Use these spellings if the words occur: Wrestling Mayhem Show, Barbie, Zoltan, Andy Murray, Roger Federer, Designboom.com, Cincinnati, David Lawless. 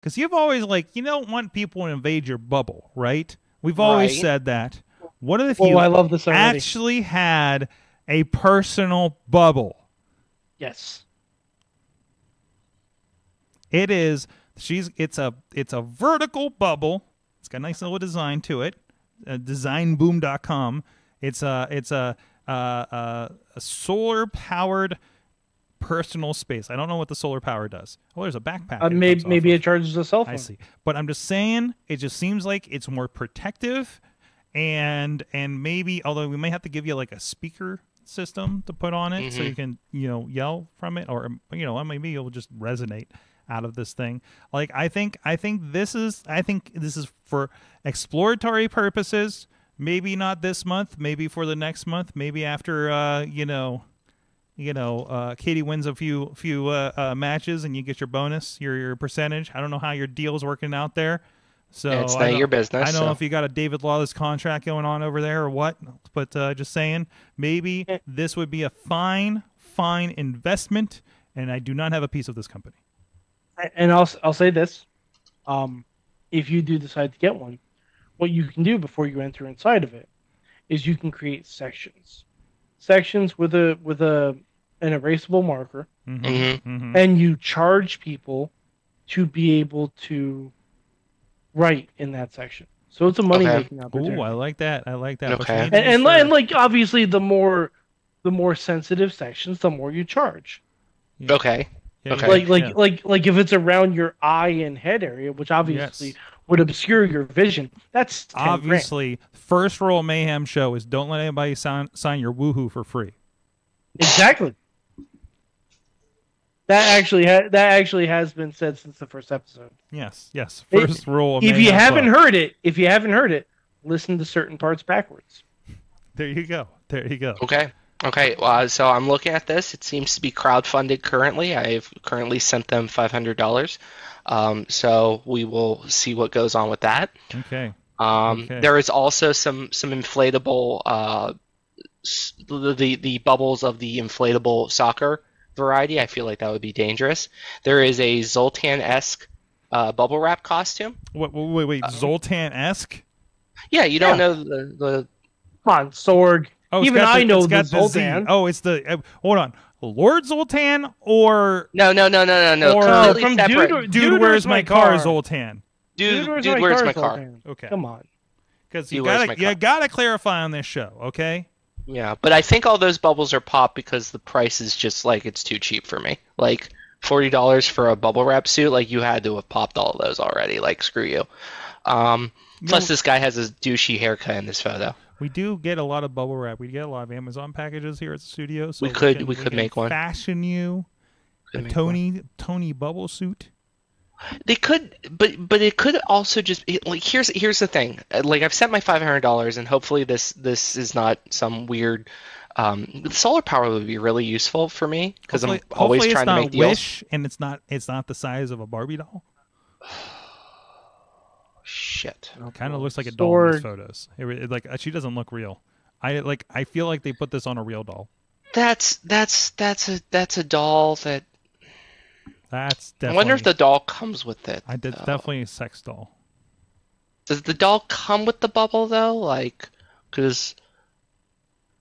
Because you've always, like, you don't want people to invade your bubble, right? We've always said that. What if you actually had a personal bubble? Yes. It is. It's a vertical bubble. It's got a nice little design to it. Designboom.com. It's a solar powered personal space. I don't know what the solar power does. Oh, there's a backpack. Maybe it charges a cell phone. I see. But I'm just saying, it just seems like it's more protective, and maybe, although we may have to give you like a speaker system to put on it, so you can yell from it, or maybe it'll just resonate out of this thing. Like, I think this is for exploratory purposes. Maybe not this month. Maybe for the next month. Maybe after Katie wins a few matches and you get your bonus, your percentage. I don't know how your deal's working out there. So it's not your business. I don't know if you got a David Lawless contract going on over there or what, but just saying, maybe this would be a fine investment. And I do not have a piece of this company. And I'll say this: if you do decide to get one, what you can do before you enter inside of it is you can create sections, with an erasable marker, and you charge people to be able to write in that section. So it's a money making opportunity. Ooh, I like that. I like that. Okay. And like, obviously, the more sensitive sections, the more you charge. Yeah. Okay. Yeah, okay. Like if it's around your eye and head area, which obviously would obscure your vision, that's obviously $10,000. First rule Mayhem Show is don't let anybody sign your woohoo for free. Exactly. That actually has been said since the first episode. Yes, yes. First rule of Mayhem Show. If you haven't heard it, listen to certain parts backwards. There you go. There you go. Okay. Okay, so I'm looking at this. It seems to be crowdfunded currently. I've currently sent them $500. So we will see what goes on with that. Okay. There is also some inflatable the bubbles of the inflatable soccer variety. I feel like that would be dangerous. There is a Zoltan-esque bubble wrap costume. Wait, Zoltan-esque? Yeah, you don't know the... Come on, Sorg. Oh, even I know the Zoltan. Oh, it's the hold on, Lord Zoltan or no. Or from Dude, Where's My Car? Zoltan. Dude, Where's My Car? Okay, come on, because you gotta clarify on this show, okay? Yeah, but I think all those bubbles are pop because the price is just like it's too cheap for me. Like $40 for a bubble wrap suit, like you had to have popped all of those already. Like screw you. Plus, this guy has a douchey haircut in this photo. We do get a lot of bubble wrap. We get a lot of Amazon packages here at the studio. So we could make one. Fashion you a Tony bubble suit. They could, but it could also just be, like, here's the thing. Like, I've sent my $500, and hopefully this is not some weird. Solar power would be really useful for me because I'm always trying to make deals. Wish, and it's not the size of a Barbie doll. Shit. Kind of looks like a doll in these photos. Like, she doesn't look real. I feel like they put this on a real doll. That's a doll that. That's definitely. I wonder if the doll comes with it. It's definitely a sex doll. Does the doll come with the bubble though? Like, because